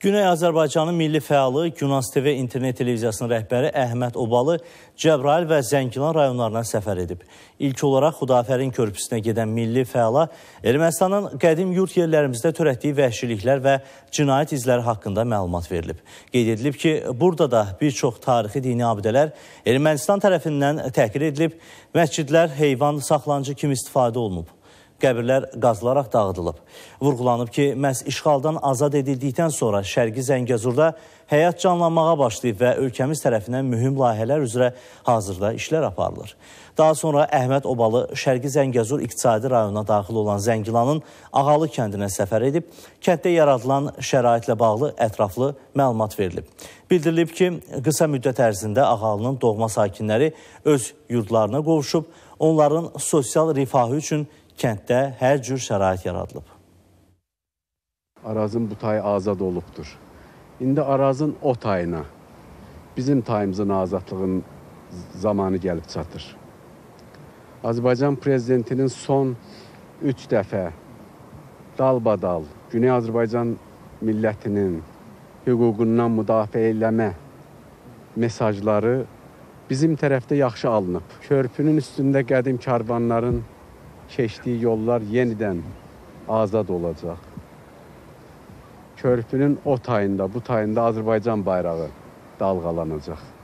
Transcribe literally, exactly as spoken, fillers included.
Güney Azərbaycanın milli fəalı Günas T V İnternet Televiziyasının rəhbəri Ahmet Obalı Cebral və Zengilan rayonlarına səfər edib. İlk olaraq Hudaferin körpüsünə gedən milli fəala Ermənistanın qədim yurt yerlərimizdə törətdiyi vəhşiliklər və cinayət izləri haqqında məlumat verilib. Qeyd edilib ki, burada da bir çox tarixi dini abidələr Ermənistan tərəfindən təhqir edilib, məscidlər heyvan saxlanıcı kimi istifadə olunub. Qəbirlər qazılaraq dağıdılıb. Vurğulanıb ki, məhz işğaldan azad edildikdən sonra Şərqi Zengezurda həyat canlanmağa başlayıb və ölkəmiz tərəfindən mühüm layihələr üzrə hazırda işlər aparılır. Daha sonra Ahmet Obalı Şərqi Zengezur İqtisadi Rayonuna daxil olan Zengilanın Ağalı kəndinə səfər edib, kənddə yaradılan şəraitlə bağlı ətraflı məlumat verilib. Bildirilib ki, qısa müddət ərzində Ağalının doğma sakinləri öz yurdlarına qovuşub, onların sosial rifahı üçün kənddə hər cür şərait yaradılıb. Arazın bu tayı azad olubdur. İndi arazın o tayına, bizim tayımızın azadlığının zamanı gəlib çatır. Azərbaycan prezidentinin son üç dəfə dalbadal Güney Azərbaycan millətinin hüququndan müdafiə eləmə mesajları bizim tərəfdə yaxşı alınıb. Körpünün üstündə qədim karvanların keçdiyi yollar yenidən azad olacaq. Körpünün o tayında, bu tayında Azərbaycan bayrağı dalğalanacaq.